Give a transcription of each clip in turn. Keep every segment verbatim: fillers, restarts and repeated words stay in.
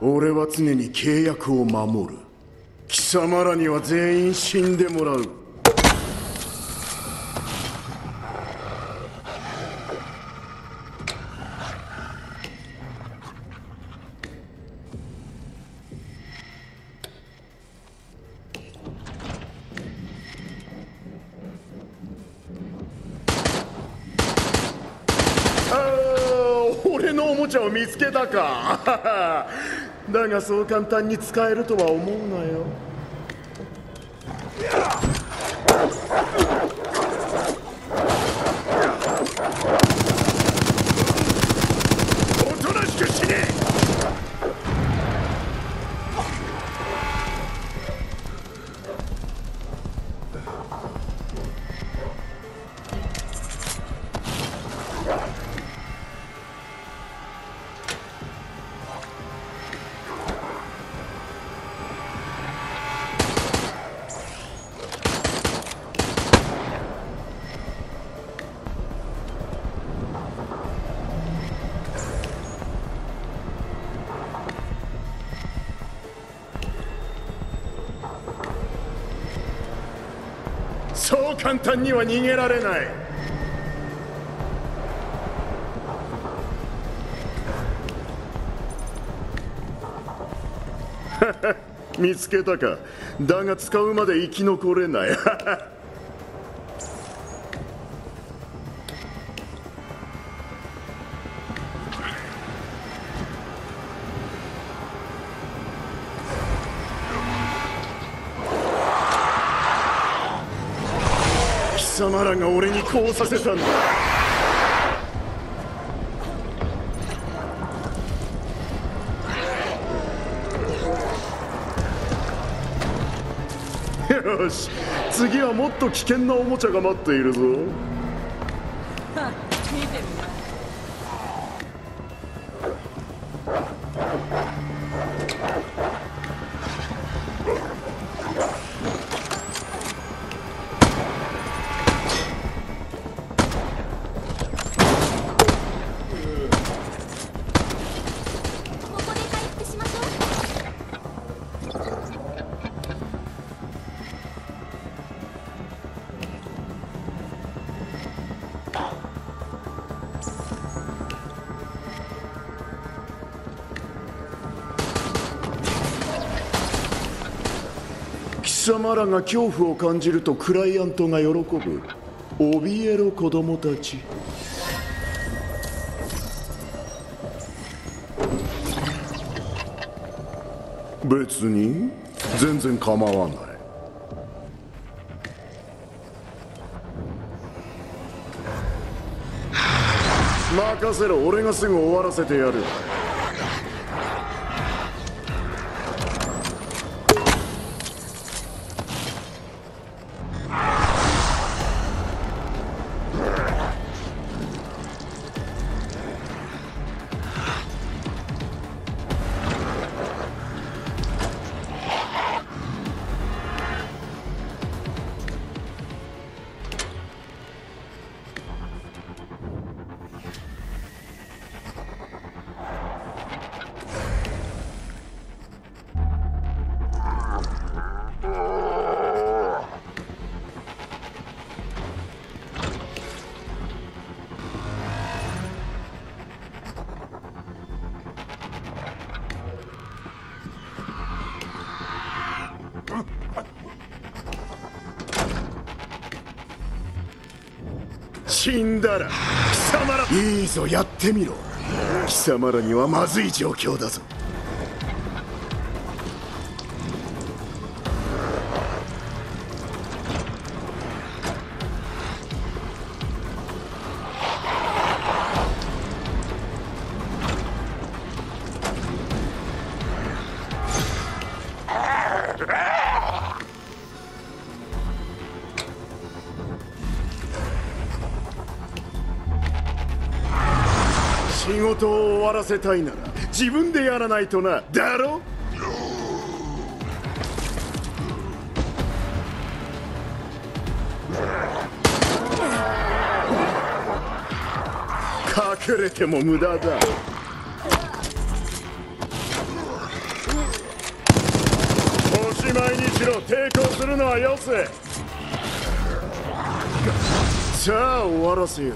俺は常に契約を守る。貴様らには全員死んでもらう。見つけたかだがそう簡単に使えるとは思うなよ。おとなしく死ね。そう簡単には逃げられない。見つけたか。だが使うまで生き残れない。貴様らが俺にこうさせたんだ。よし、次はもっと危険なおもちゃが待っているぞ。貴様らが恐怖を感じるとクライアントが喜ぶ。怯えろ子供たち。別に全然構わない。任せろ、俺がすぐ終わらせてやる。死んだら貴様ら。いいぞ、やってみろ。貴様らにはまずい状況だぞ。仕事を終わらせたいなら自分でやらないとな。だろ？隠れても無駄だ。しまいにしろ、抵抗するのはよせ。じゃあ終わらせよう。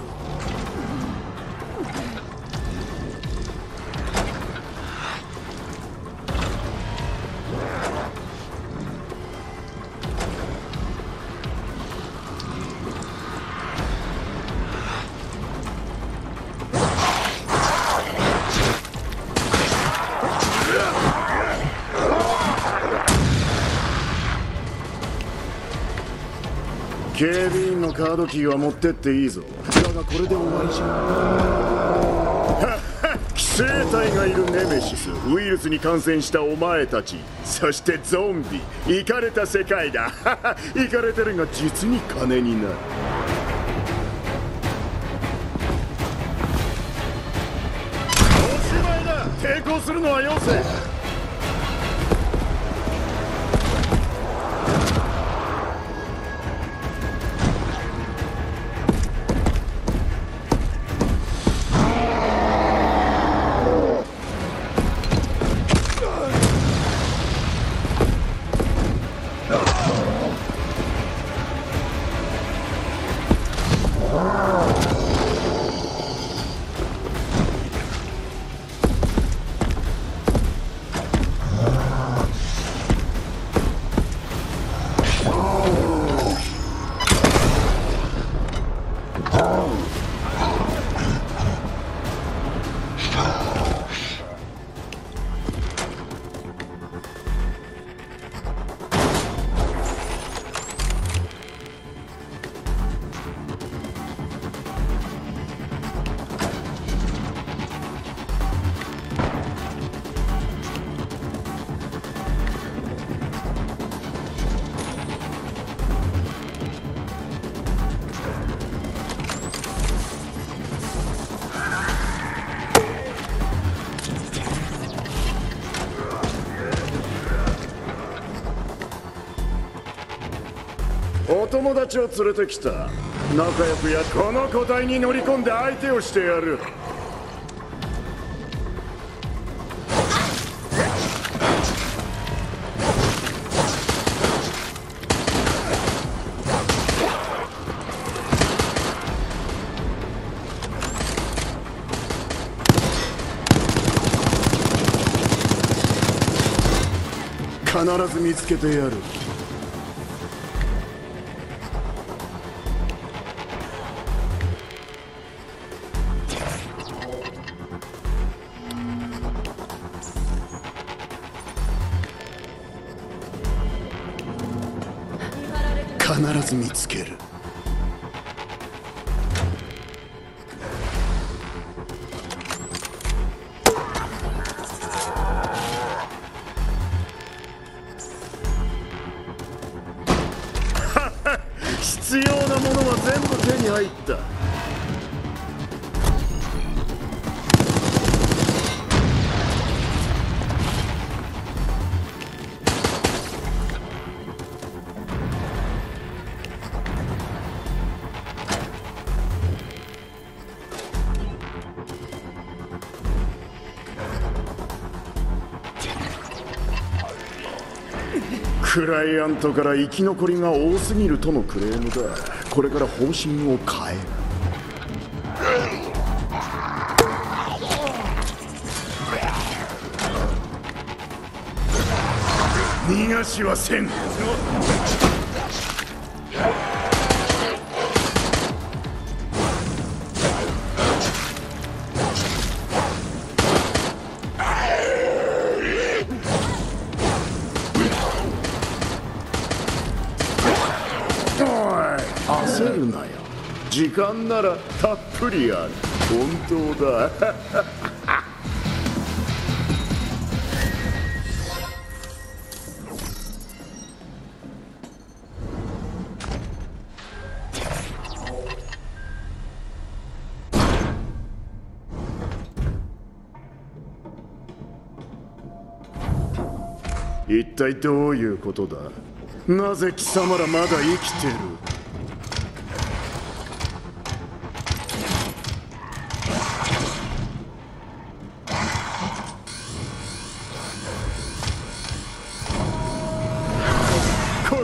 警備員のカードキーは持ってっていいぞ。だがこれで終わりじゃん。はっはっ、寄生体がいるネメシス、ウイルスに感染したお前たち、そしてゾンビ、イカれた世界だ。はは、イカれてるが実に金になる。おしまいだ。抵抗するのはよせ。 お友達を連れてきた。仲良くやこの個体に乗り込んで相手をしてやる。 必ず見つけてやる。 必ず見つける。必要なものは全部手に入った。 クライアントから生き残りが多すぎるとのクレームだ。これから方針を変える。 逃がしはせん。 焦るなよ。時間ならたっぷりある。本当だ。一体どういうことだ。なぜ貴様らまだ生きてる。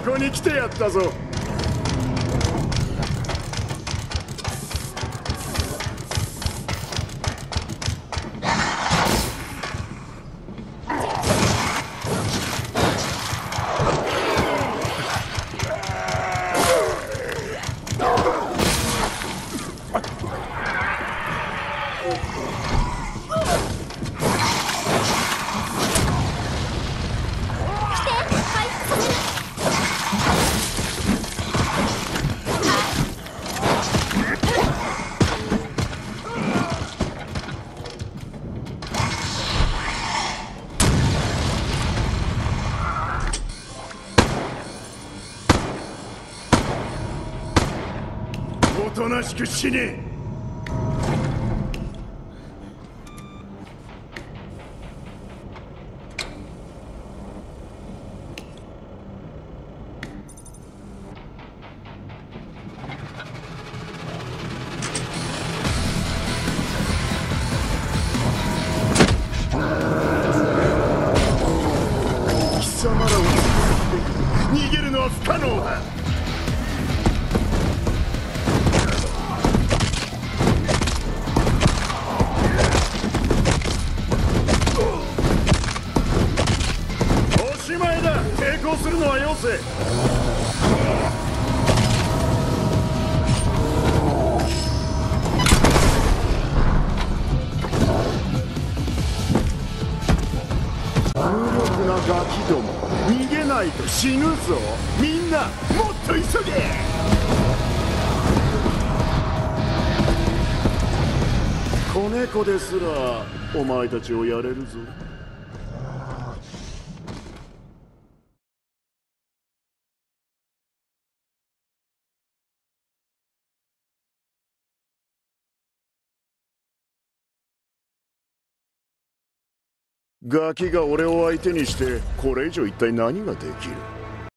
ここに来てやったぞ。おとなしく死ね。貴様らを逃げるのは不可能だ。 するのはよせ。 無力なガキども、逃げないと死ぬぞ。みんなもっと急げ。子猫ですらお前たちをやれるぞ。ガキが俺を相手にしてこれ以上一体何ができる？